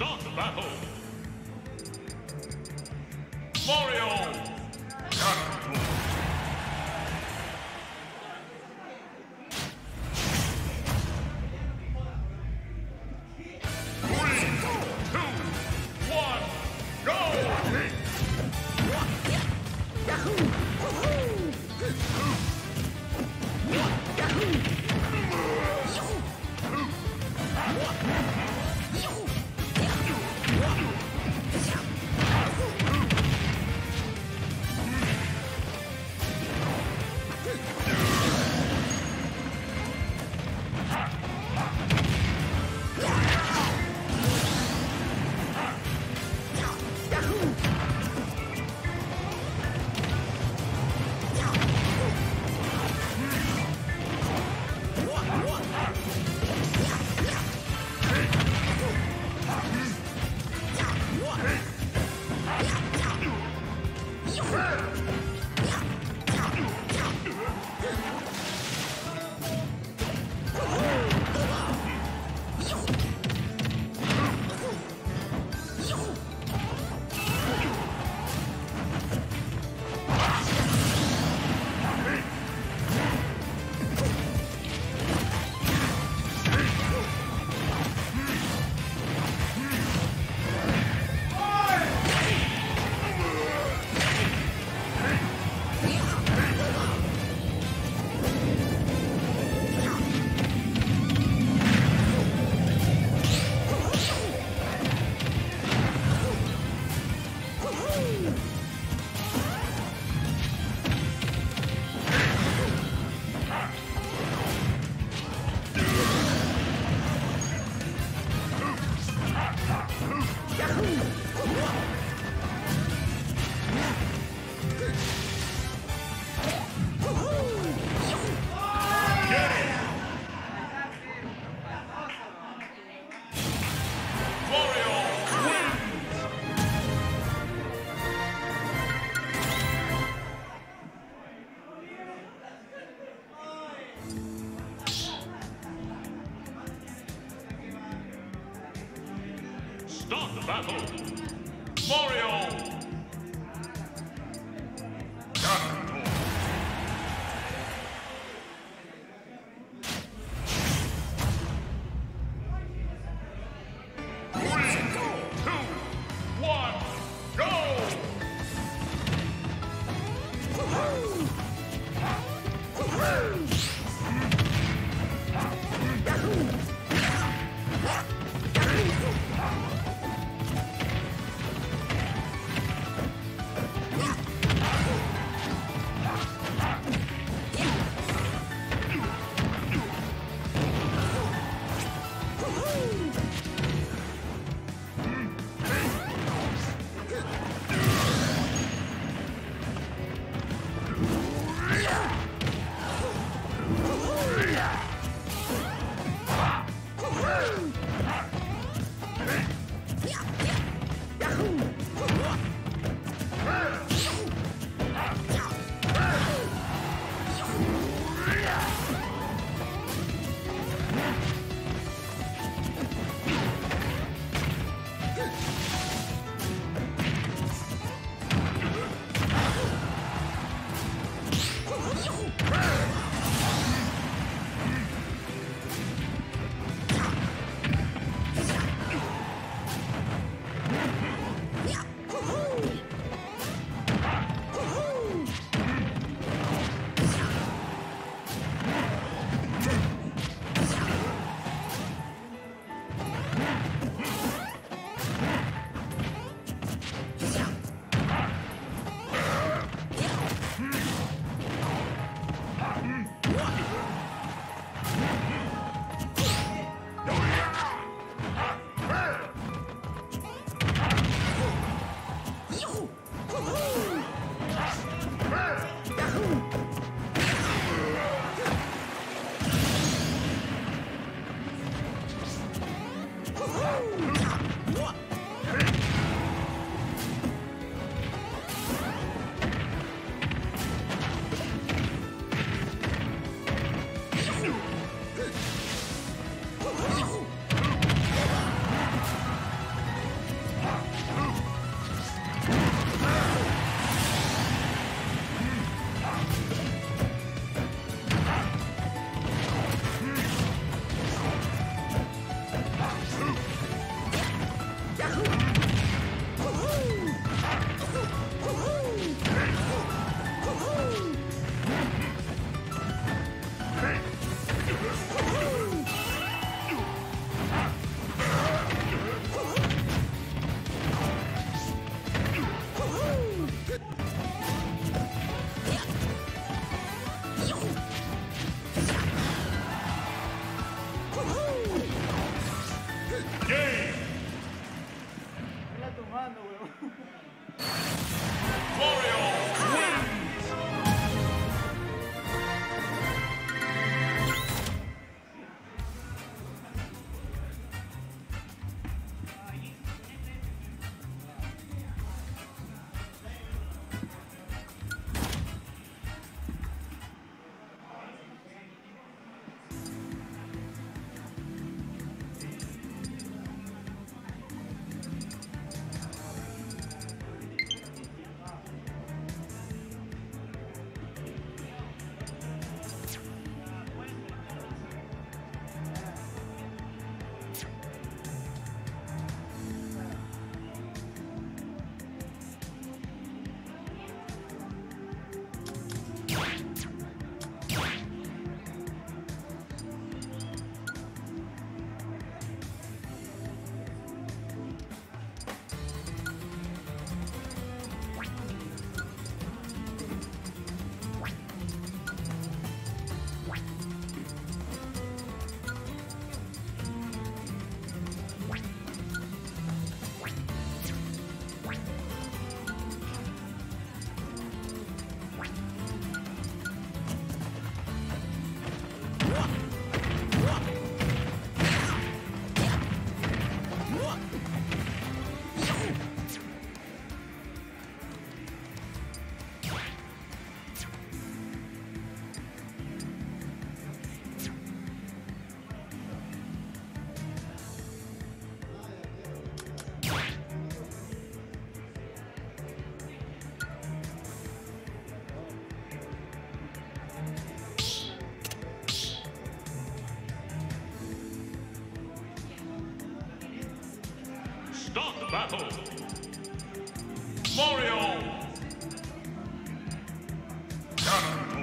Start the battle. Mario. battle, Mario Ganondorf.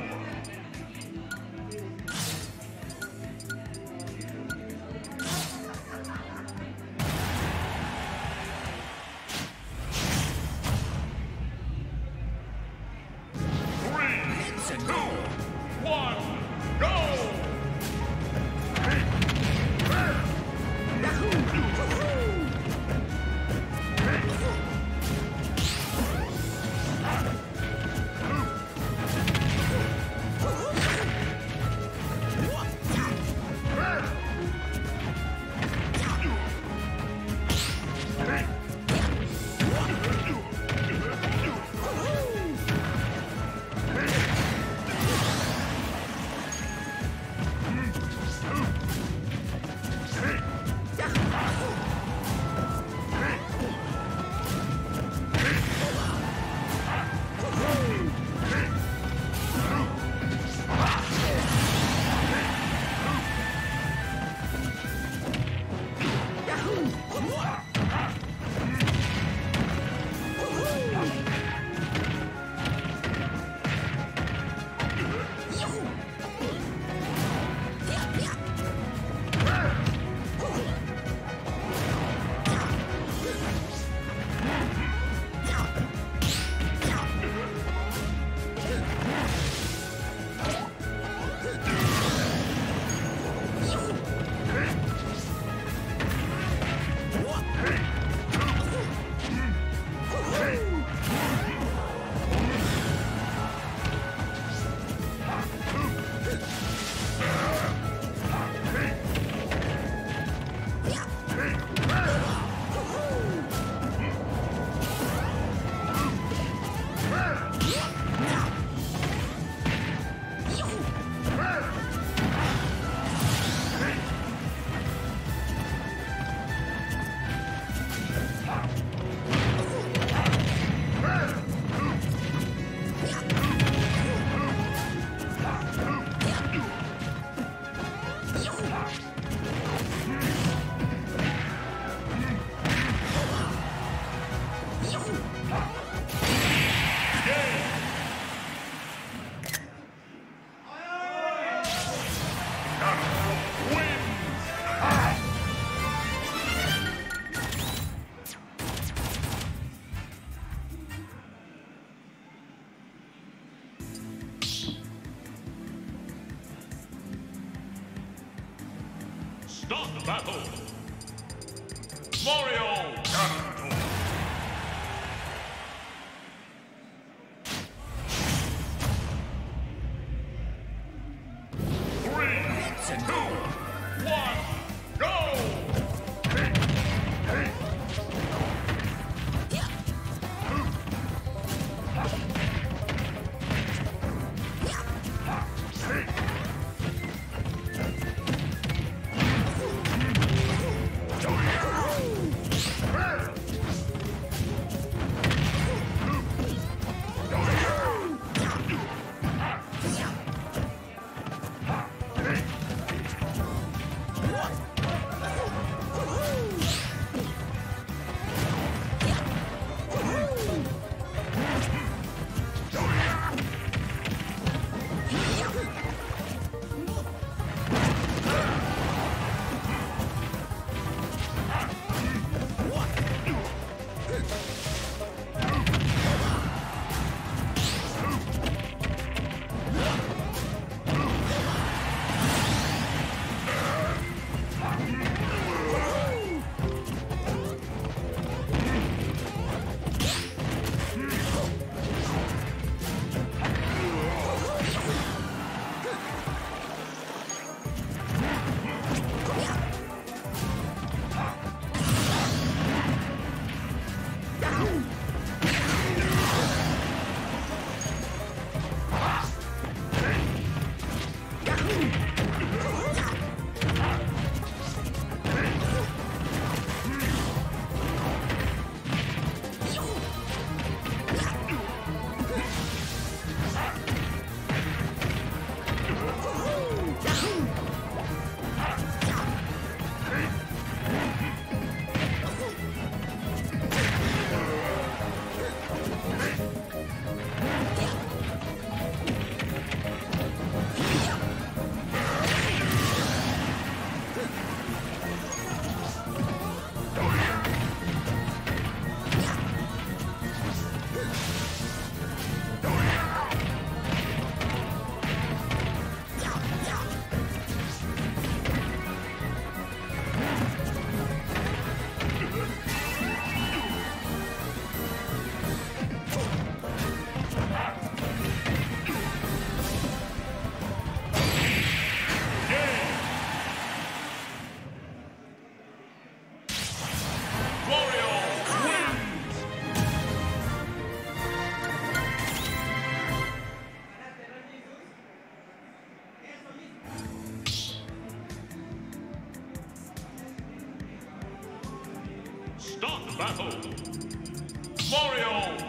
Start the battle! Mario Ganondorf! battle, Mario Bros.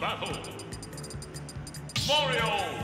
battle, Mario Bros.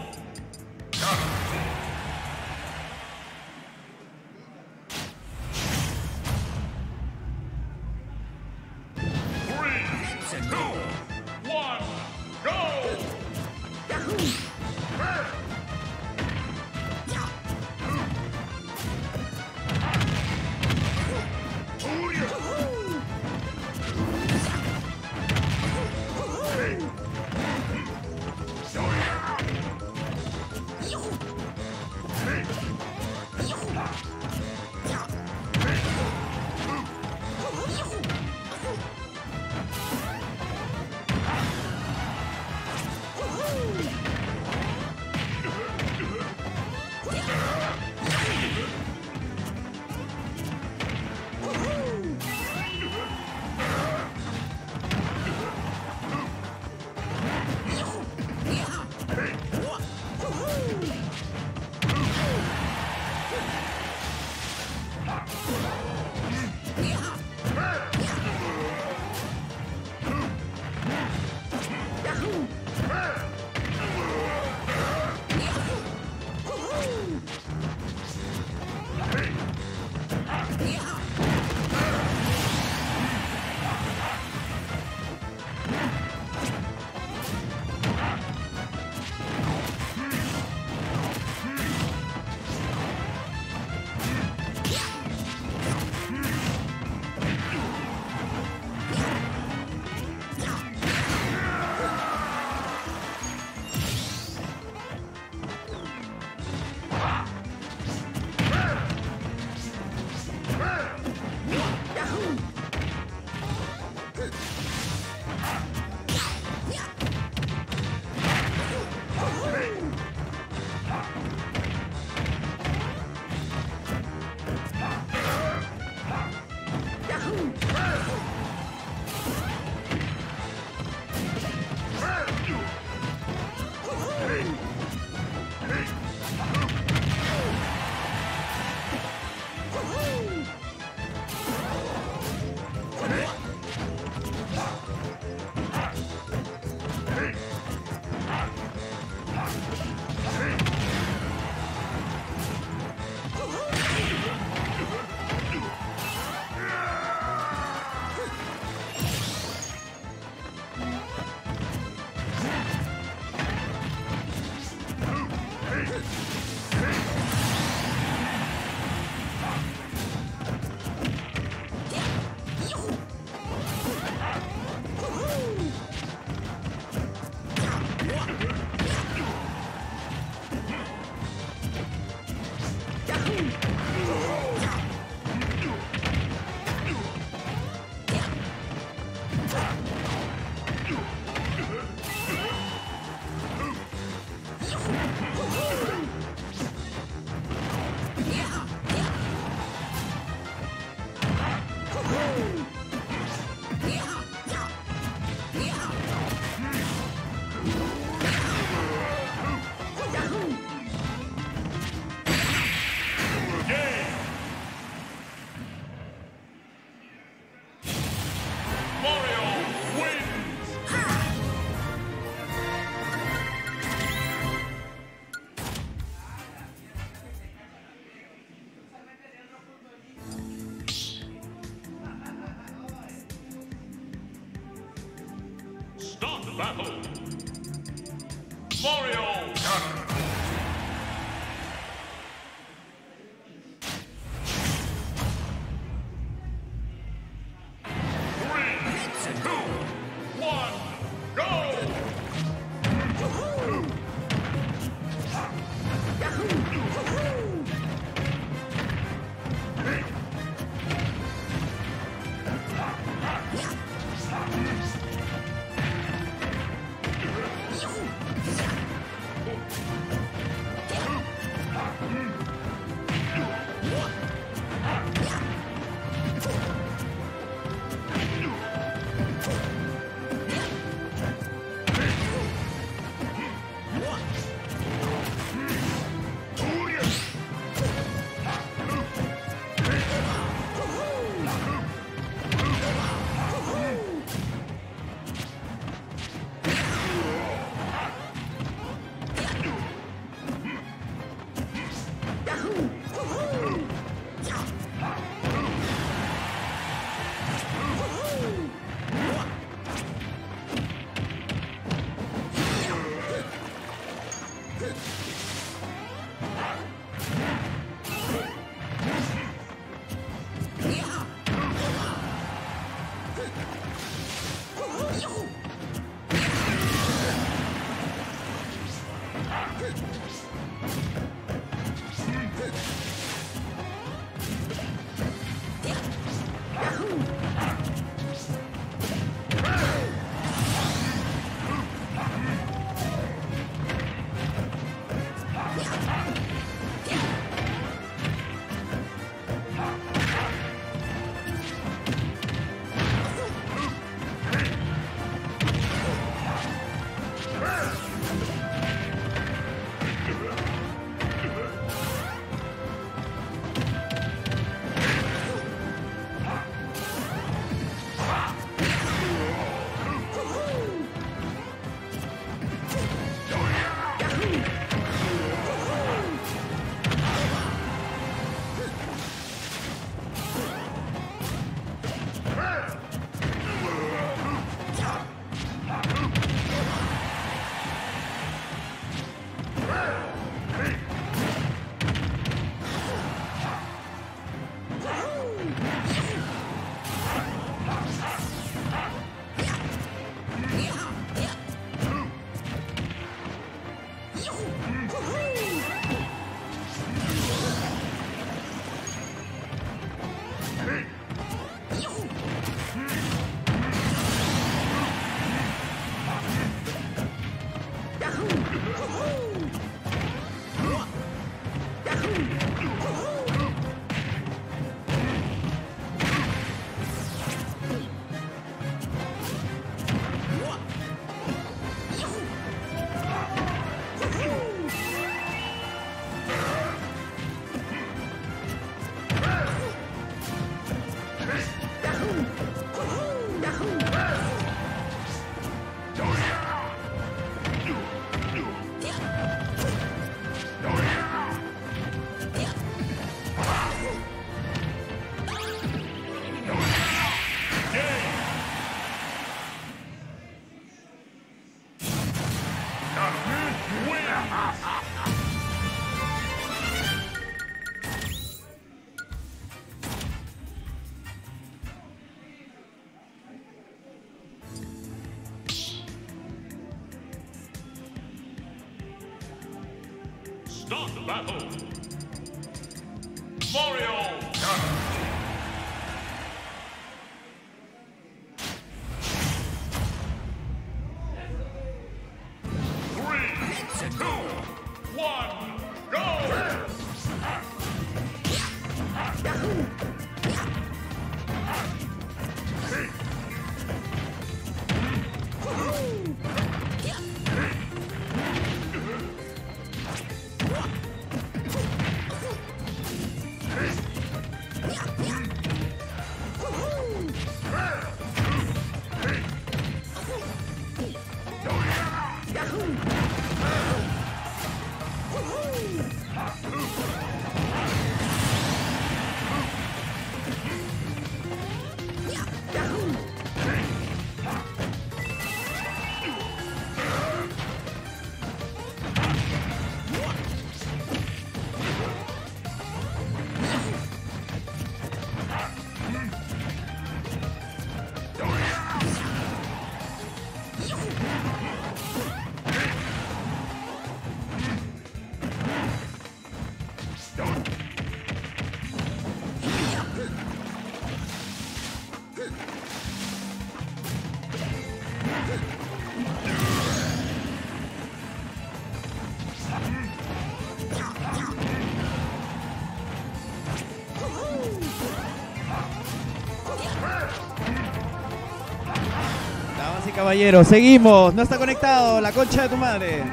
Caballero, seguimos. No está conectado, la concha de tu madre.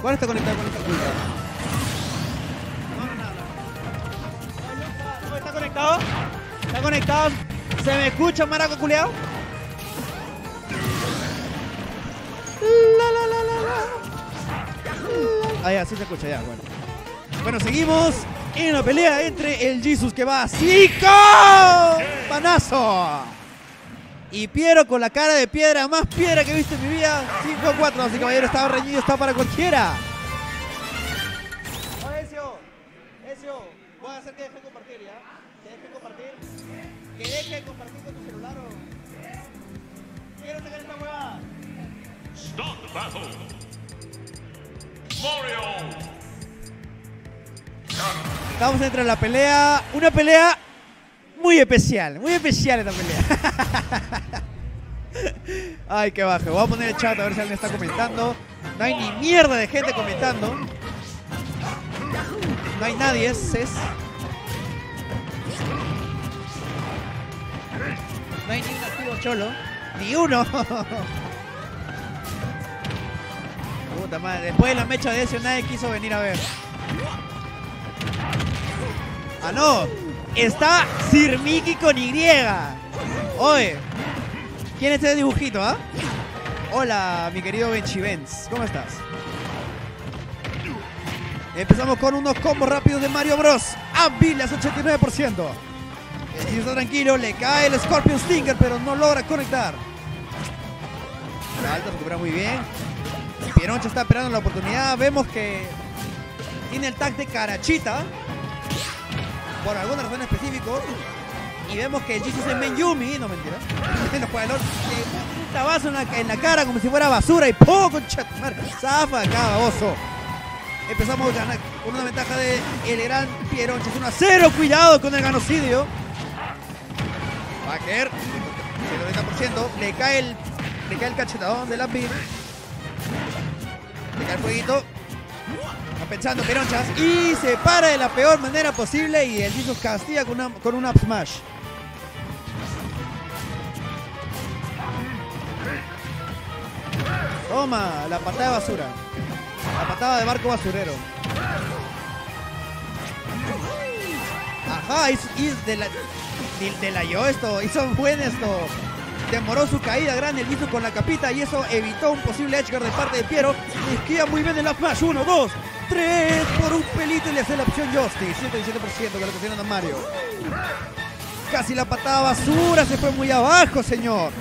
¿Cuál está conectado con esta cuenta? No, no, no. ¿No está conectado? ¿Está conectado? ¿Se me escucha, maraco culeado? Ah, ya, sí se escucha, ya, bueno. Bueno, seguimos en la pelea entre el Jesus que va a 5 panazo. Y Piero con la cara de piedra, más piedra que he visto en mi vida. 5-4, así que caballero, estaba reñido, está para cualquiera. Oye, Ezio, voy a hacer que deje compartir, ¿ya? Que deje compartir. Que deje compartir con tu celular o... Quiero sacar esta huevada. battle. Mario. Estamos dentro de la pelea. Una pelea muy especial. Muy especial esta pelea. Ay, qué baje. Voy a poner el chat a ver si alguien está comentando. No hay ni mierda de gente comentando. No hay nadie, no hay ni un activo cholo. Ni uno. Puta madre. Después de la mecha de ese nadie quiso venir a ver. Ah, no. Está Sir Mickey con Y. Oye. ¿Quién es ese dibujito, ah? Hola, mi querido Benchibenz. ¿Cómo estás? Empezamos con unos combos rápidos de Mario Bros. Hábiles, 89%. Si está tranquilo, le cae el Scorpion Stinger, pero no logra conectar. La alta recupera muy bien. Pieronchas está esperando la oportunidad. Vemos que tiene el tag de Carachita. Por alguna razón específica. Y vemos que el Jisoo se menyumi. No, mentira. Nos juega el otro. Un tabazo en la cara como si fuera basura. Y poco, chatumar. Zafa acá, baboso. Empezamos con una ventaja de el gran Pieronchas. 1-0. Cuidado con el ganocidio. Va a caer. 90%. Le cae el cachetadón de lápiz. Le cae el fueguito. Está pensando Pieronchas. Y se para de la peor manera posible. Y el Jisoo castiga con un up smash. Toma, la patada de basura. La patada de barco basurero. Ajá, delayó esto, hizo buen esto. Demoró su caída grande el Jisoo con la capita y eso evitó un posible edgeguard de parte de Piero. Esquía muy bien el up smash. 1, 2, 3 por un pelito y le hace la opción Justy. 117% que lo pusieron a Mario. Casi la patada basura se fue muy abajo, señor.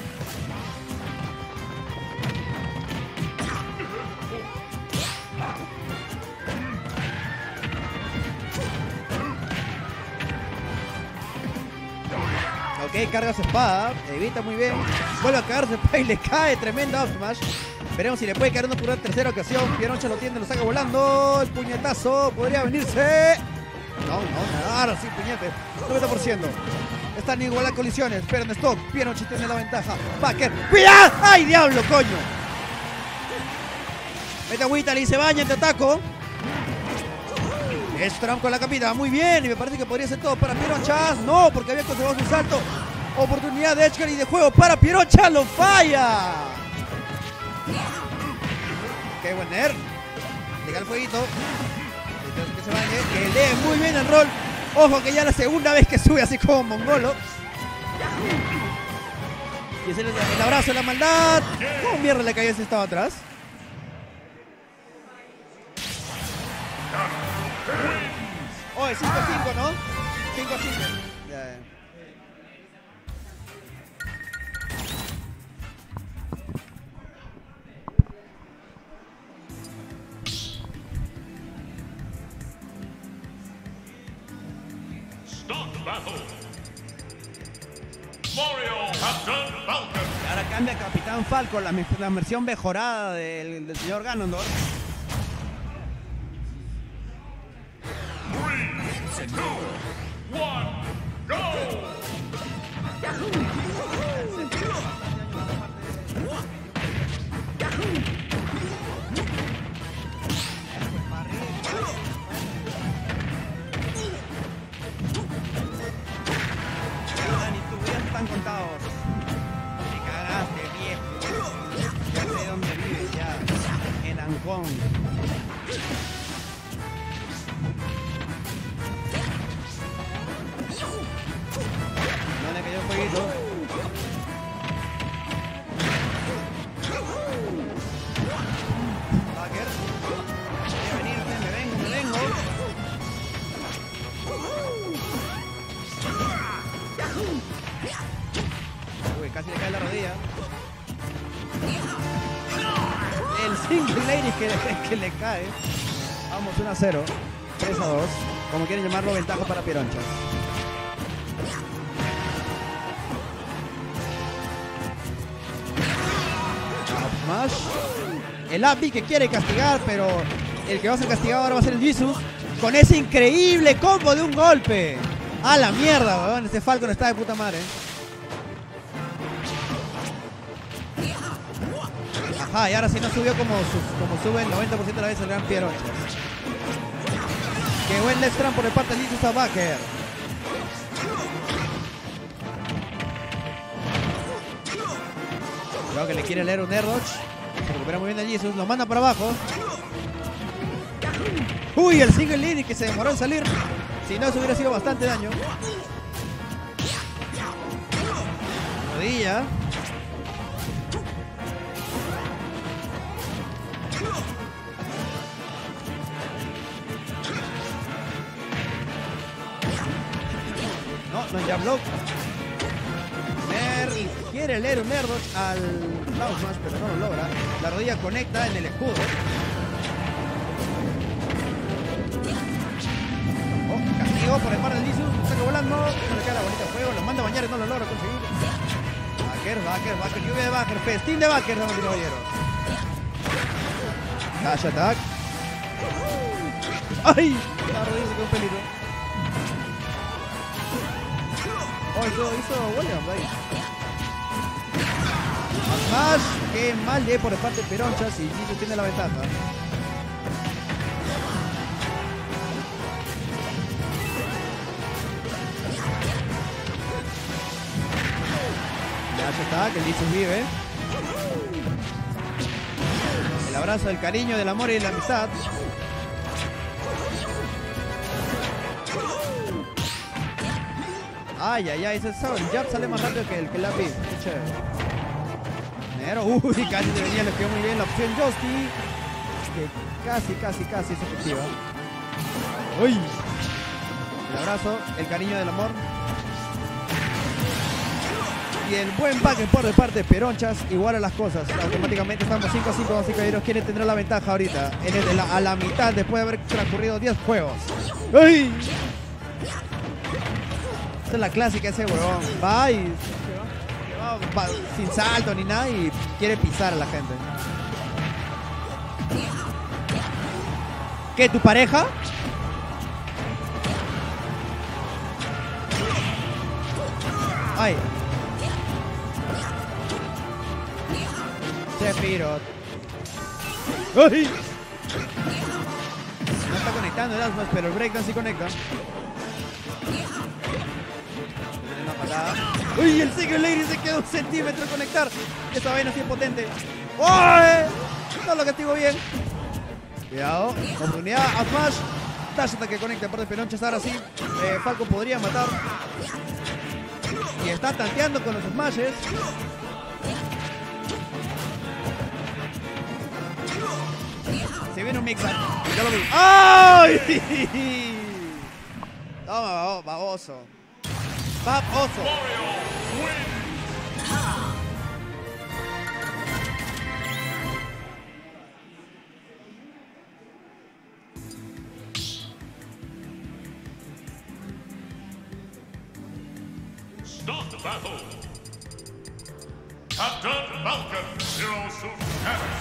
Ok, carga su espada, evita muy bien. Vuelve a caer su espada y le cae tremendo up smash. Veremos si le puede caer uno por una tercera ocasión. Pieronchas lo tiende, lo saca volando. El puñetazo podría venirse. No, ahora sí, puñete. 90%. Están igual las colisiones, pero en stock. Pieronchas tiene la ventaja. Backer. ¡Cuidado! ¡Ay, diablo, coño! Mete agüita, le dice baña, te ataco. Stram con la capita, muy bien, y me parece que podría ser todo para Pieronchas. No, porque había conservado su salto. Oportunidad de edgeguard y de juego para Pieronchas, lo falla. Qué buen nerf. Llega el fueguito. Que se bañe, que lee muy bien el rol. Ojo que ya la segunda vez que sube así como mongolo. Y ese es el abrazo de la maldad. ¿Cómo mierda le caía si estaba atrás? Oh, es 5-5, ¿no? 5-5. Ya. Stop battle. Mario Captain Falcon. Y ahora cambia a Capitán Falcon, la versión mejorada del señor Ganondorf. Que le cae. Vamos, 1-0. 3-2. Como quieren llamarlo, ventaja para Pieronchas. Up smash. El Api que quiere castigar, pero el que va a ser castigado ahora va a ser el Jesus. Con ese increíble combo de un golpe. A la mierda, weón. Este Falcon está de puta madre. Ajá, y ahora sí no subió como sube el 90% de la vez el gran Pieronchas. Qué buen left tramp por el parte de Jesus a Baker. Cuidado que le quiere leer un air dodge. Se recupera muy bien el Jesus. Lo manda para abajo. Uy, el single lead que se demoró en salir. Si no, eso hubiera sido bastante daño. Rodilla. No, no, ya block. Quiere leer un nerdo al Cloud Smash, pero no lo logra. La rodilla conecta en el escudo. Oh, castigo por el par del Lizu. Saca volando. Le queda la bolita de fuego. Lo manda a bañar y no lo logra conseguir. Backer. Lluvia de Backer. Festín de Backer, damas y caballeros. Dash attack. ¡Ay! La rodilla se quedó en peligro. Oh, eso hizo Williams ahí. Más que mal de por el parte de Pieronchas y Jesus tiene la ventaja. Ya se está, que el Jesus vive. El abrazo, el cariño, del amor y de la amistad. Ay, ay, ay, ese jab sale más rápido que el que la vi. Uy, casi le venía, le quedó muy bien la opción Justy. Que casi es efectiva. Uy. El abrazo, el cariño del amor. Y el buen back por de parte de Pieronchas. Iguala las cosas. Automáticamente estamos 5-5, así que ellos quieren tener la ventaja ahorita. A la mitad, después de haber transcurrido 10 juegos. ¡Uy! Esta es la clásica ese huevón. Bye. Sin salto ni nada y quiere pisar a la gente. ¿Qué? ¿Tu pareja? Ay. Sepirot. ¡Ay! No está conectando el Asmas, pero el breakdown sí conecta. Uy, el Secret Lady se quedó un centímetro al conectar. Esta vaina es impotente. ¡Oh! No lo castigo bien. Cuidado. Oportunidad a Smash. Dash hasta que conecta por de Pieronchas. Ahora sí, Falcon podría matar. Y está tanteando con los smashes. Se viene un mix-up. Ya lo vi. ¡Ay! Toma, baboso. Pap Oso. Start the battle. Captain Falcon, Zero Suit Samus.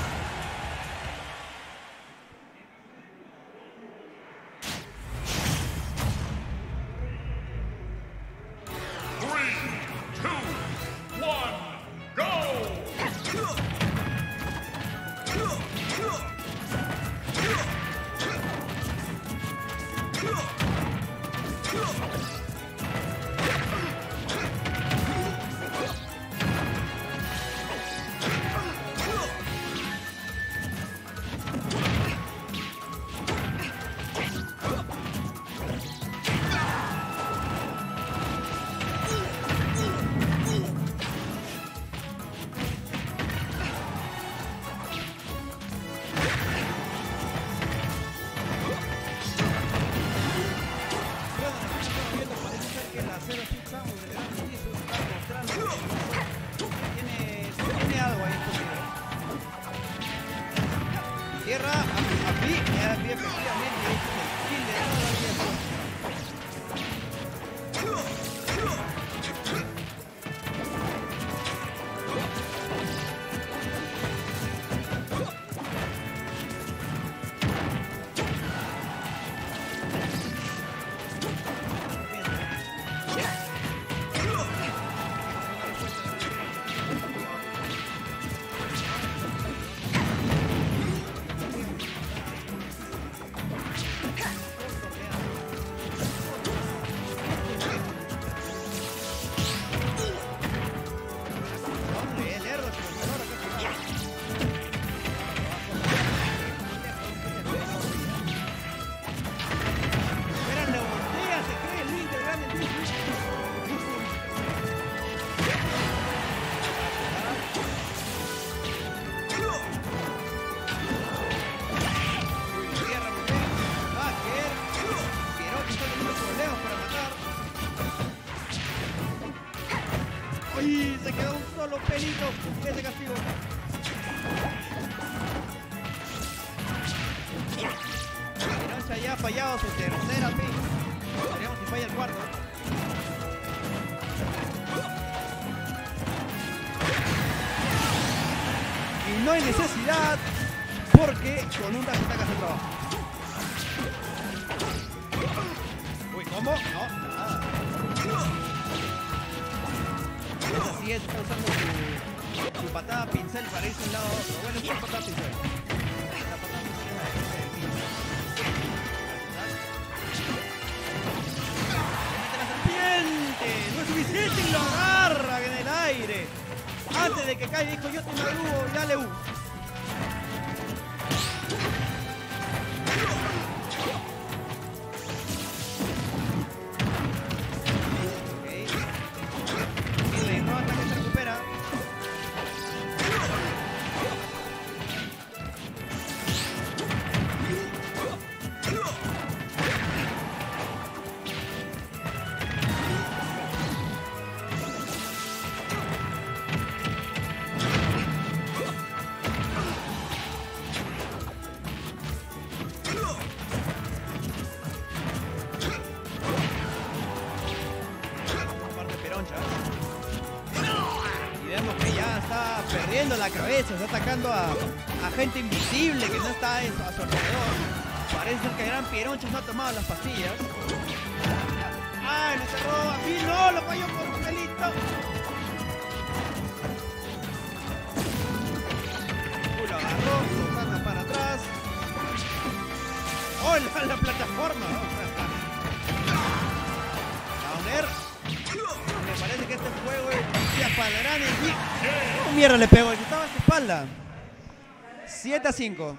un solo pelito de ese castigo. Pieronchas ya ha fallado su tercera pin. Veremos si falla el cuarto. Y no hay necesidad, porque con un dash ataca el trabajo. Uy, ¿cómo? No, nada. Esa sí es, está usando su patada pincel para irse de un lado a otro. Bueno, es por patada pincel. La patada pincel es la de pincel. ¡No es suficiente! Y lo agarra en el aire. Antes de que caiga, dijo: yo te madrugo y dale un. La cabeza, está atacando a gente invisible que no está a su alrededor. Parece ser que el gran Pieronchas no ha tomado las pastillas. ¡Ay, lo cerró! ¡A mí no! ¡Lo falló por un pelito! Lo agarró, lo manda para atrás. ¡Oh, la plataforma! ¡Downer! Parece que este juego es para gran equipo. ¡Oh, mierda! Le pegó, estaba a su espalda. 7-5.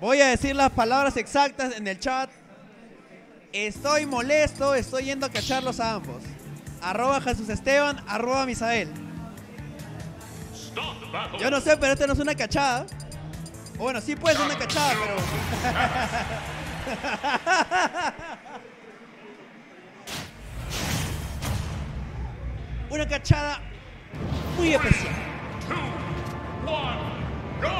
Voy a decir las palabras exactas en el chat. Estoy molesto, estoy yendo a cacharlos a ambos. @ Jesús Esteban, @ Misael. Yo no sé, pero esto no es una cachada. Bueno, sí puede ser una cachada, pero... una cachada muy especial. 3, 2, 1, go!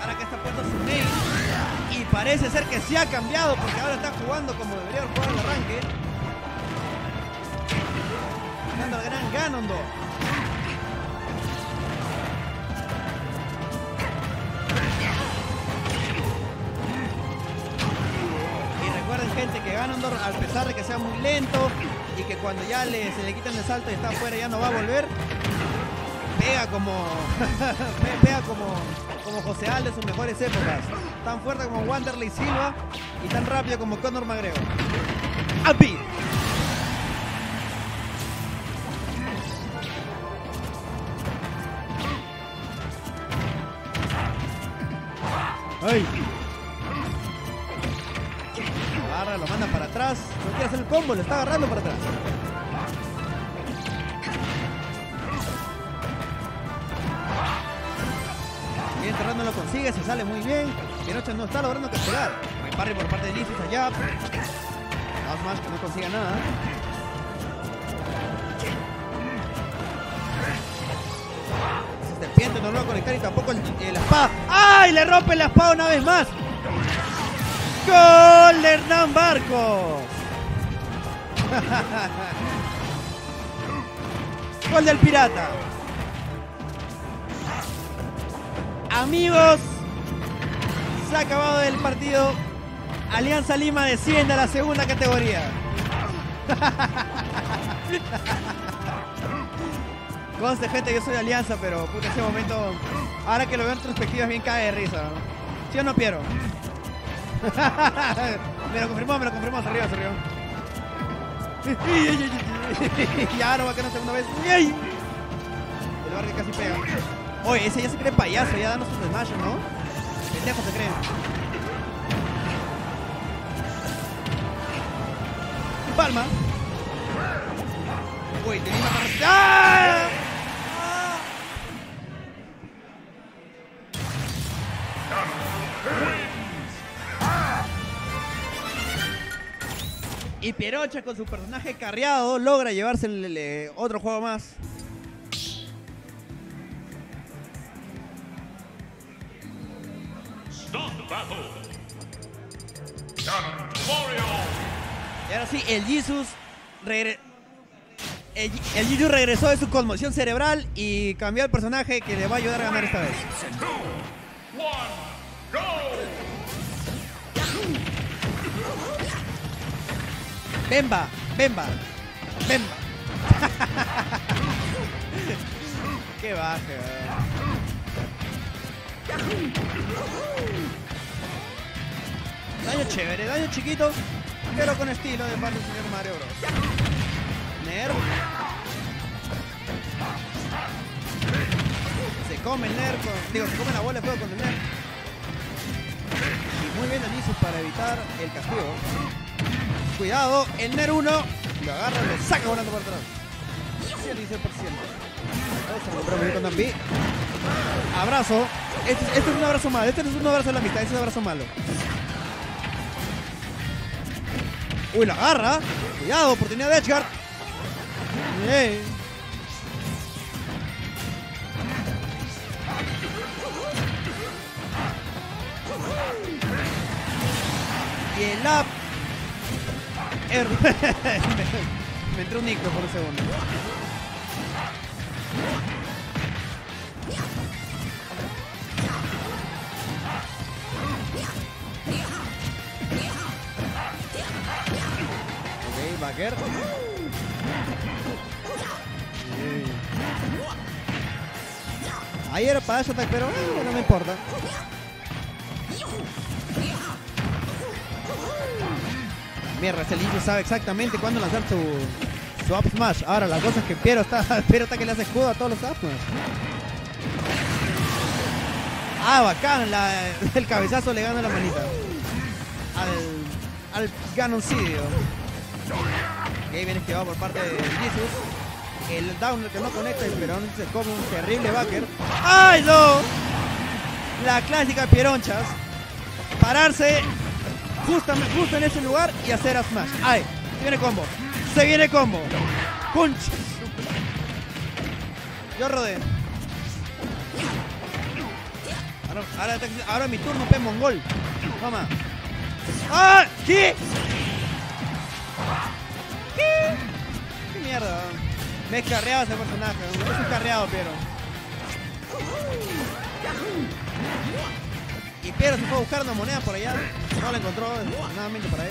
Ahora que está puesto su main, y parece ser que sí ha cambiado, porque ahora está jugando como debería jugar el arranque, jugando al gran Ganondorf. Y recuerden, gente, que Ganondorf, a pesar de que sea muy lento y que cuando ya se le quitan el salto y está afuera ya no va a volver, pega como pega como José Aldo en sus mejores épocas, tan fuerte como Wanderlei Silva y tan rápido como Conor McGregor. ¡Api! ¡Ay! Lo agarra, lo manda para atrás, no quiere hacer el combo, lo está agarrando para atrás. No lo consigue, se sale muy bien. Pieronchas no está logrando capturar. Buen parry por parte de LGSUS allá. Nada más que no consiga nada. Se serpiente, no lo va a conectar y tampoco la espada. ¡Ay! Le rompe la espada una vez más. ¡Gol de Hernán Barco! ¡Gol del pirata! Amigos, se ha acabado el partido. Alianza Lima desciende a la segunda categoría. Conste, gente, yo soy de Alianza, pero puta, ese momento, ahora que lo veo en retrospectiva, es bien cae de risa. ¿Sí o no, Piero? me lo confirmó, se rió. Y ahora va a quedar una segunda vez. El Barrio casi pega. Oye, ese ya se cree payaso, ya danos un smash, ¿no? Pendejo se cree. Y palma. Uy, tenía una carrera. ¡Ah! ¡Ah! Y Pieronchas con su personaje carreado logra llevarse el otro juego más. Y ahora sí, el Jesus regresó de su conmoción cerebral y cambió el personaje que le va a ayudar a ganar esta vez. 3, 2, 1, go. Bemba, Bemba, Bemba. Qué baja. Daño chévere, daño chiquito, pero con estilo de parte del señor Mario Bros. Nerf. Se come el Nerf, se come la bola de fuego con el Nerf. Y muy bien Alisus para evitar el castigo. Cuidado, el Nerf 1 lo agarra y lo saca volando por atrás. 16%. Abrazo. Este es un abrazo malo, este no es un abrazo de la mitad, este es un abrazo malo. Uy, la agarra. Cuidado, oportunidad de Edgeguard. Yeah. Y el up. Me entró un iclo por un segundo. Ok, backer. Ahí era para dash attack, pero no me importa. Mierda, ese Lillo sabe exactamente cuándo lanzar su up smash. Ahora la cosa es que Piero está que le hace escudo a todos los up smash. Ah, bacán, el cabezazo le gana la manita al Ganoncidio. Ok, bien esquivado por parte de Jesus. El down que no conecta, pero se come un terrible backer. ¡Ay, no! La clásica Pieronchas. Pararse justo en ese lugar y hacer a smash. Ahí, se viene combo. Punch. Yo rodeo. Ahora mi turno, pe mongol. Toma. ¡Ah! ¿Qué? ¿Qué mierda? Me he carreado ese personaje. Es un carreado, Piero. Y Piero se fue a buscar una moneda por allá. No la encontró, nuevamente para él.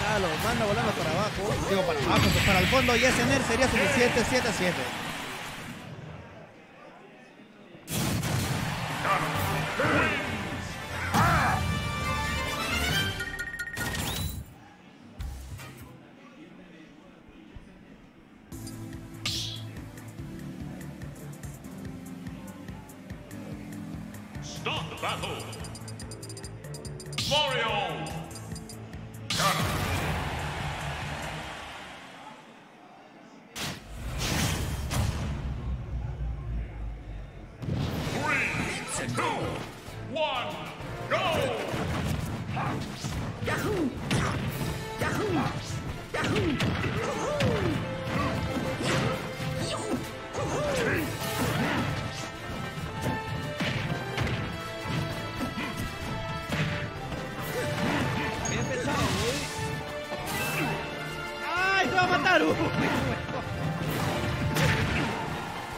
Acá lo manda volando para abajo. Digo, para abajo, para el fondo. Y ese nerf sería suficiente. 7-7.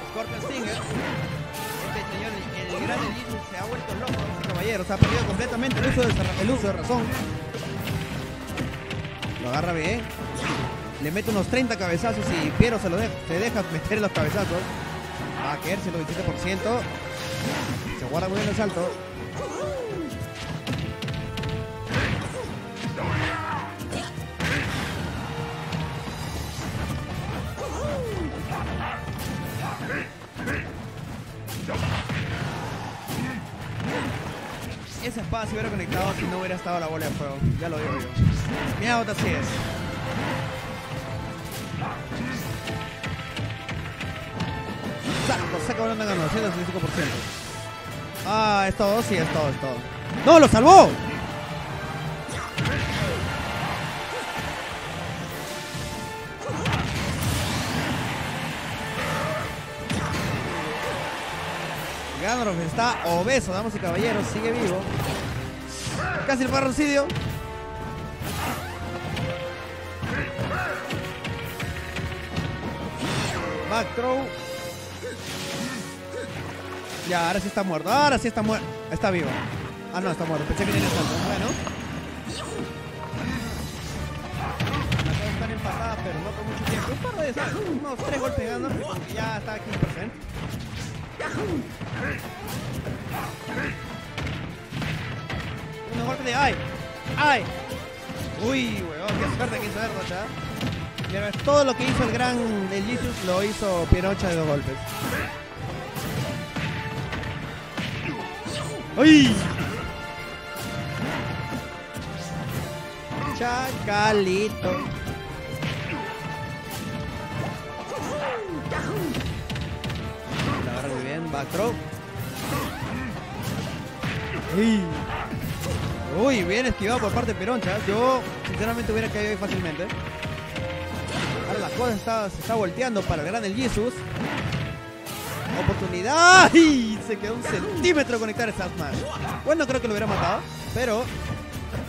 Scorpion Stinger. Este señor, el gran Elisus, se ha vuelto loco, este caballero. Se ha perdido completamente el uso de razón. Lo agarra bien. Le mete unos 30 cabezazos y Piero se deja meter los cabezazos. Va a caer 127%. Se guarda muy bien el salto. esa espada se hubiera conectado si no hubiera estado la bola de fuego. Ya lo digo yo. Mira, otra así es. Saco, saca volando a 965%. Ah, es todo, sí, es todo, es todo. ¡No, lo salvó! Ganondorf está obeso, damas y caballeros, sigue vivo. Casi el parrocidio. Back throw. Ya, ahora sí está muerto, ahora sí está muerto. Está vivo. Ah, no, está muerto. Pensé que tenía salto. Bueno. Las dos están empatadas, pero no por mucho tiempo. Un par de saltos, unos 3 golpes de Ganondorf. Ya está a 15%. Unos golpes de ¡ay! ¡Ay! Uy, weón, qué suerte que hizo Erdocha. Pero todo lo que hizo el gran LGSUS lo hizo Pieronchas de 2 golpes. ¡Ay! Chacalito. Ahora muy bien, back throw. ¡Ay! Uy, bien esquivado por parte de Pieronchas. Yo sinceramente hubiera caído ahí fácilmente. Ahora la cosa se está volteando para el gran LGSUS. Oportunidad. ¡Ay! Se quedó un centímetro conectar esa smash. Bueno, creo que lo hubiera matado, pero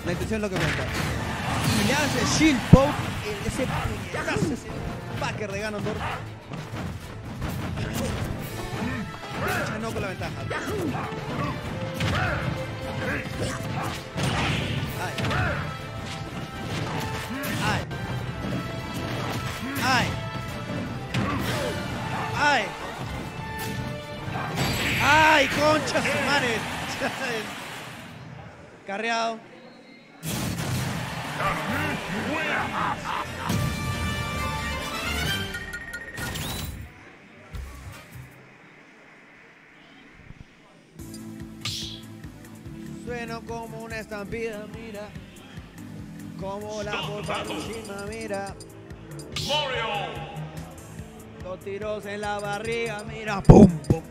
la intención es lo que cuenta. Y le hace shield poke. Ese puñetazo, ese backer de Ganondorf. No con la ventaja. Ay. Ay. Ay. Ay. ¡Ay, conchas humanes! Carreado. Sueno como una estampida, mira. Como la bolsa encima, mira. Mario. Dos tiros en la barriga, mira. ¡Pum, pum!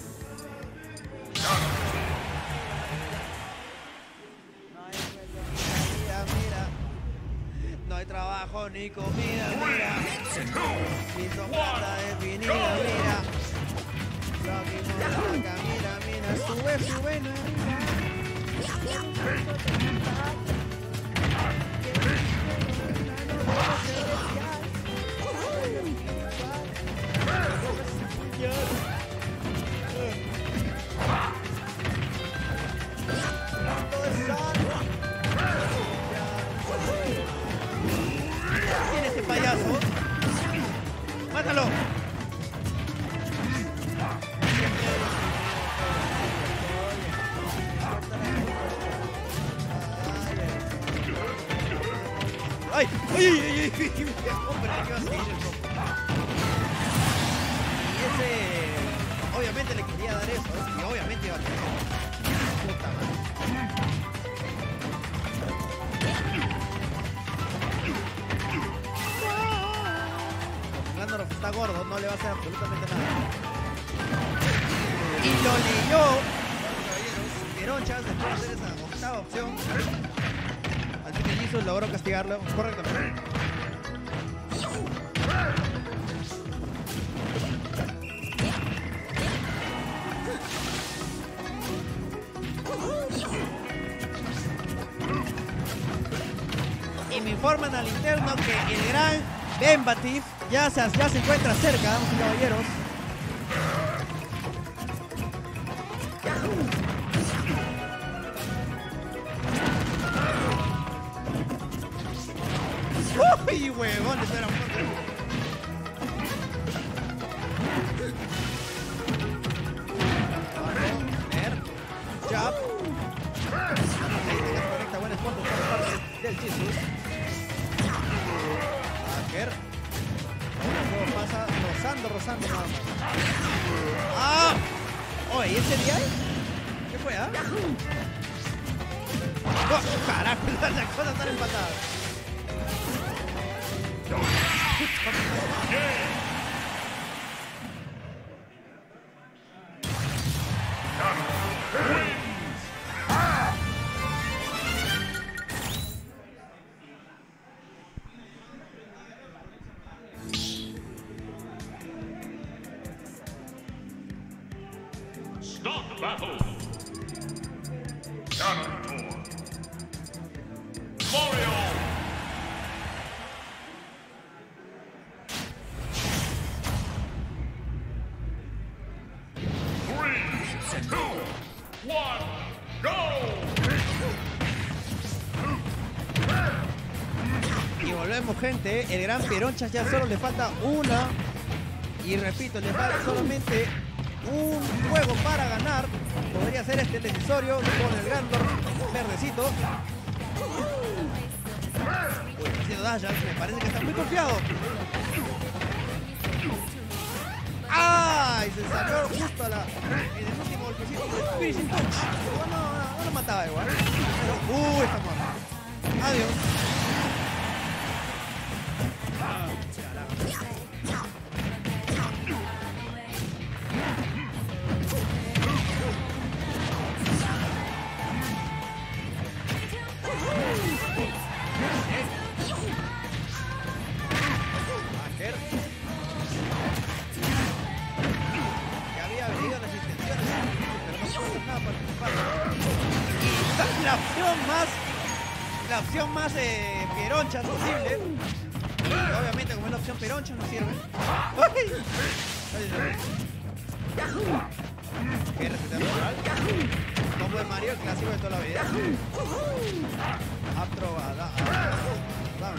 No hay trabajo ni comida, mira. Ni sombra definida, mira. Lo la vaca, mira, mira. Sube, sube, no hay. ¿Quién es este payaso? ¡Mátalo! ¡Ay! ¡Ay, ay, ay! ¡Hombre, aquí va a seguir el combo! Y ese... obviamente le quería dar eso, y obviamente iba a tener eso. ¡Puta madre! Ganondorf está gordo, no le va a hacer absolutamente nada. Y lo leyó. Pieronchas, después de hacer esa octava opción. Así que LGSUS logró castigarlo correctamente. Y me informan al interno que el gran Benchibenz ya se encuentra cerca, damas y caballeros. ¡Uy, huevón! Eso era un poco. Jab. Ahí se desconecta, buen spot por parte del LGSUS. Ahora el juego pasa rozando nada más. ¡Ah! Oye, ¿y ese día? ¿Qué fue, ah? Carajo, las cosas están empatadas. Stop battle. Gente, el gran Pieronchas ya solo le falta una, y repito, le falta solamente un juego para ganar. Podría ser este necesario con el gran verdecito. Haciendo Dayan, me parece que está muy confiado. ¡Ay! Se salió justo a la, en el último golpecito de finishing touch. No lo mataba igual. Pero, está muerto. Adiós. Pieronchas posible. Obviamente, como es la opción Pieronchas, no sirve. Que respetar natural. Combo de Mario, el clásico de toda la vida. Aprobada. No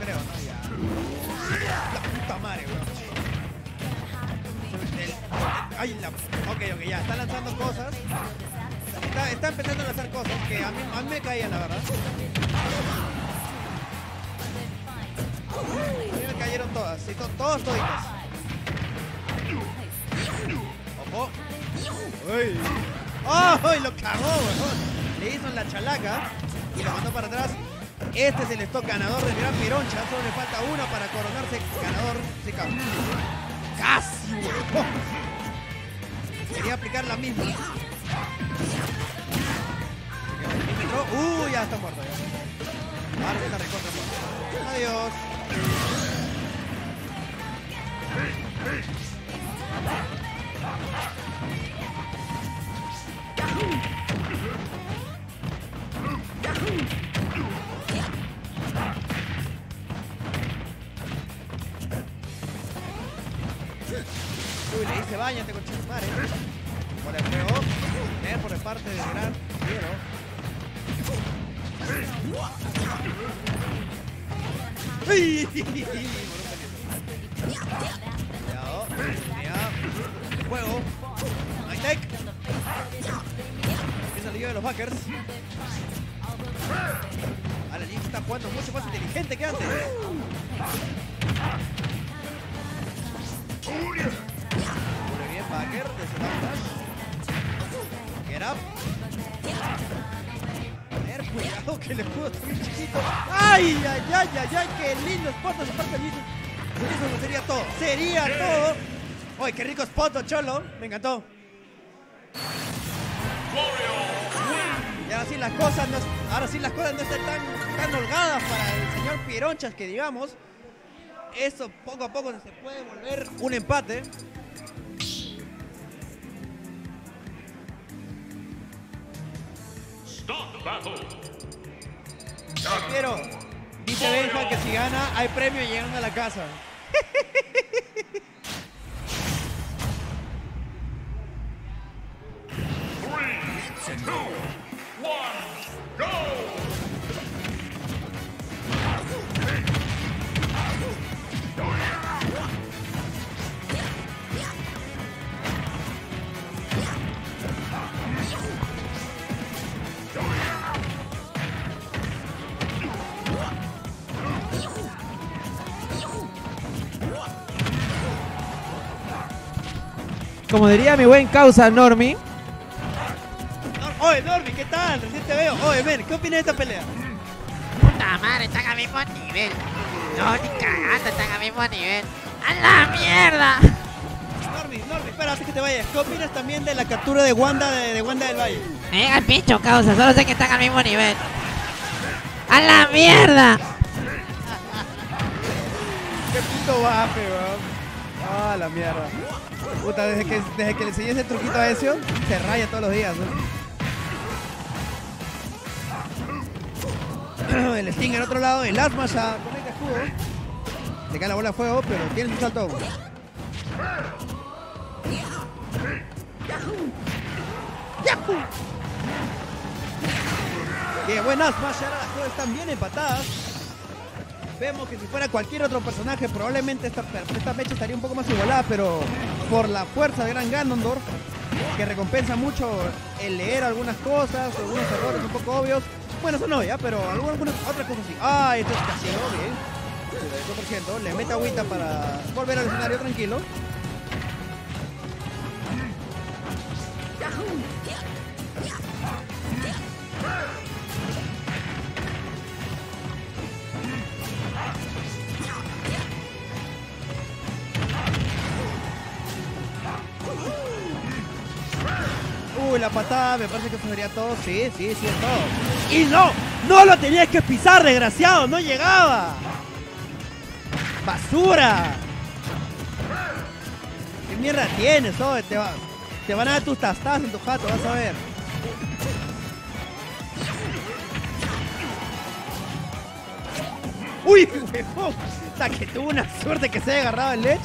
creo, no, ya. La puta madre, weón. Ay, la. Ok, ya. Está lanzando cosas. Está empezando a lanzar cosas que a mí me caían, la verdad. A mí me cayeron todas, y toditas. ¡Ojo! ¡Uy! ¡Oh! ¡Lo cagó, weón! Le hizo en la chalaca y lo mandó para atrás. Este es el stock ganador del gran Pieronchas. Solo le falta una para coronarse ganador. Se cagó. ¡Casi, weón! Quería aplicar la misma. Ya está muerto. Ya. Ahora está recontra muerto. Adiós. Uy, le hice baño, tengo que chupar, Por el juego, por parte del gran Piero. Cuidado, juego. Ahí está. Empieza el lío de los backers. Ahora Link está jugando mucho más inteligente que antes. Muy bien, backer. Get up. Cuidado que le pudo también chiquito. ¡Ay, ay, ay, ay, ay! ¡Qué lindo spot! Eso sería todo. ¡Sería todo! ¡Ay, qué rico spot, don Cholo! Me encantó. Y ahora sí las cosas no están tan holgadas para el señor Pieronchas, que digamos. Eso poco a poco se puede volver un empate. Pero dice Benja que si gana hay premio llegando a la casa. Three, two, one, go. Como diría mi buen causa Normi, Oye, Norby, ¿qué tal? Recién te veo. Oye, men, ¿qué opinas de esta pelea? Puta madre, están al mismo nivel. No, ni cagando, están al mismo nivel. ¡A la mierda! Norby, espera, antes que te vayas. ¿Qué opinas también de la captura de Wanda, de Wanda del Valle? Al pincho, causa, solo sé que están al mismo nivel. ¡A la mierda! ¡Qué puto baje, weón! ¡Ah, la mierda! Puta, desde que le enseñé ese truquito a Ezio, se raya todos los días, ¿no? El Stinger al otro lado, el Asma a poner el escudo. Le cae la bola de fuego, pero tiene su salto. ¡Yahoo! ¡Qué buen Asma! Ahora las cosas están bien empatadas. Vemos que si fuera cualquier otro personaje, probablemente esta mecha estaría un poco más igualada, pero por la fuerza de gran Ganondorf, que recompensa mucho el leer algunas cosas, algunos errores un poco obvios. Bueno, eso no, ya, pero algunas otras cosas sí. Ah, esto es casi obvio, 100%. Le mete agüita para volver al escenario tranquilo. La patada, me parece que sería todo. Sí, es todo. Y no lo tenías que pisar, desgraciado. No llegaba. Basura. ¿Qué mierda tienes, oye? Te van a dar tus tastas en tu jato, vas a ver. Uy, huevón. Hasta que tuvo una suerte que se haya agarrado el leche.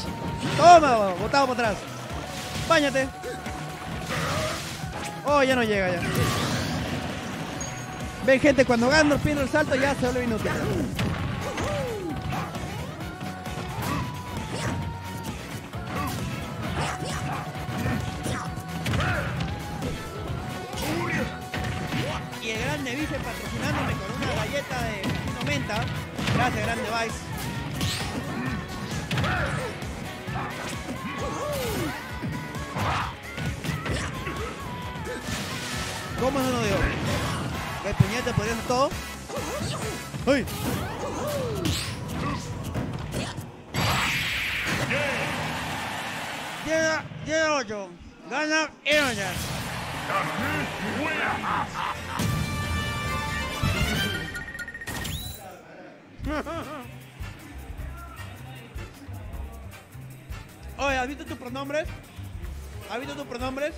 Toma, botado para atrás. Báñate. Oh, ya no llega ya. Ven, gente, cuando Ganondorf pierde el salto ya se vuelve inútil. Y el grande Vice patrocinándome con una galleta de 90. Gracias, grande Vice. ¿Cómo eso no dio? ¿Qué puñete podría hacer todo? ¡Ay! Llega 8. Gana Pieronchas. Oye, ¿has visto tus pronombres? ¿Has visto tus pronombres?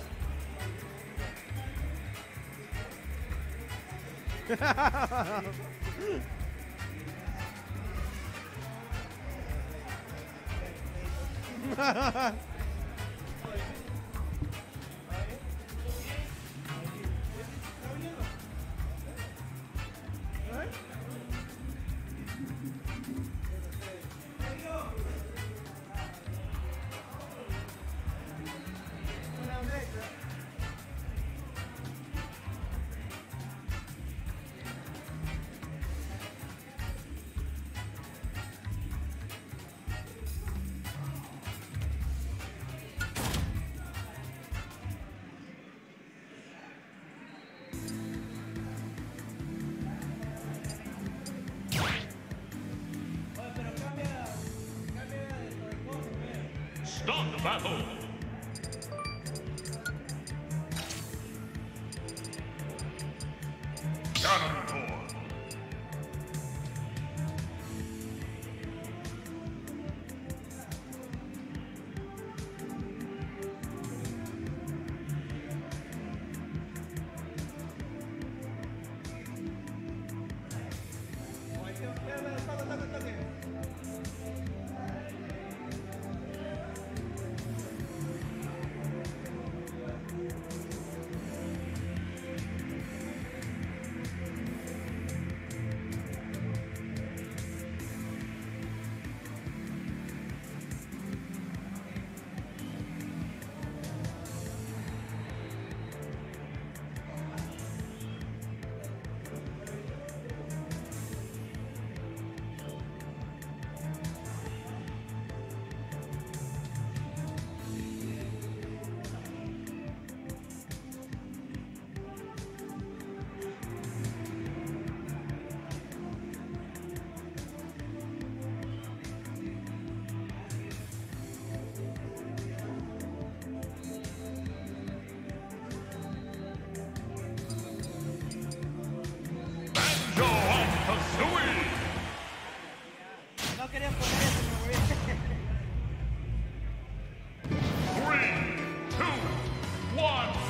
one.